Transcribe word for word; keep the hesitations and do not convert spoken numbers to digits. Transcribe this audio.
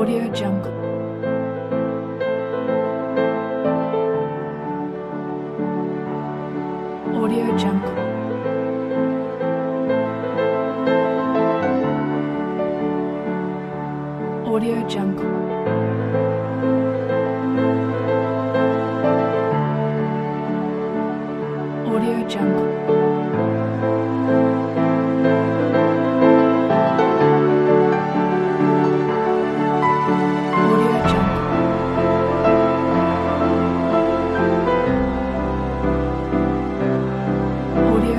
AudioJungle. AudioJungle. AudioJungle. AudioJungle. AudioJungle.